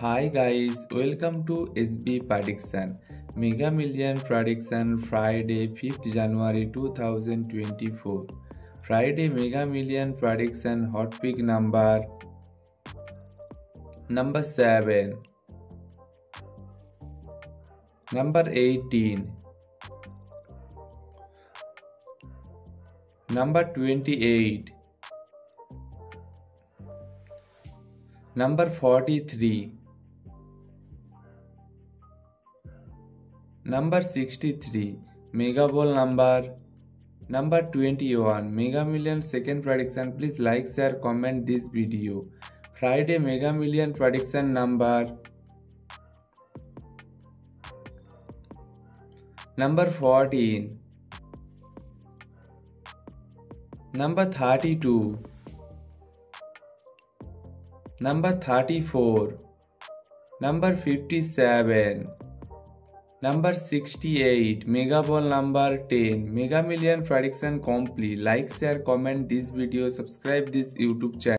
Hi guys, welcome to Sb prediction. Mega Million prediction Friday 5th January 2024. Friday Mega Million prediction hot pick number 7, number 18, number 28, number 43, number 63, mega ball number 21, Mega Million second prediction. Please like, share, comment this video. Friday Mega Million prediction number 14, number 32, number 34, number 57, number 68, mega ball number 10. Mega Million prediction complete. Like, share, comment this video, subscribe this YouTube channel.